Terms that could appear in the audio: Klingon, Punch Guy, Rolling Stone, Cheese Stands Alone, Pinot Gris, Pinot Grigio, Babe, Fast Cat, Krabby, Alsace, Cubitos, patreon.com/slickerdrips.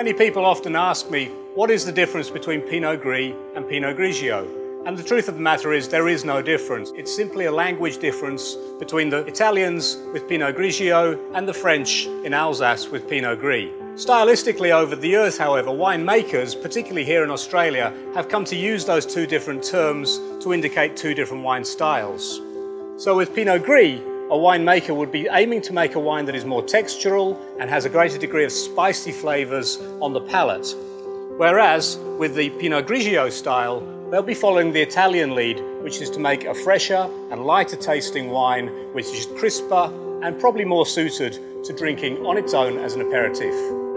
Many people often ask me, what is the difference between Pinot Gris and Pinot Grigio? And the truth of the matter is there is no difference. It's simply a language difference between the Italians with Pinot Grigio and the French in Alsace with Pinot Gris. Stylistically over the years, however, winemakers, particularly here in Australia, have come to use those two different terms to indicate two different wine styles. So with Pinot Gris, a winemaker would be aiming to make a wine that is more textural and has a greater degree of spicy flavours on the palate. Whereas with the Pinot Grigio style, they'll be following the Italian lead, which is to make a fresher and lighter tasting wine, which is crisper and probably more suited to drinking on its own as an aperitif.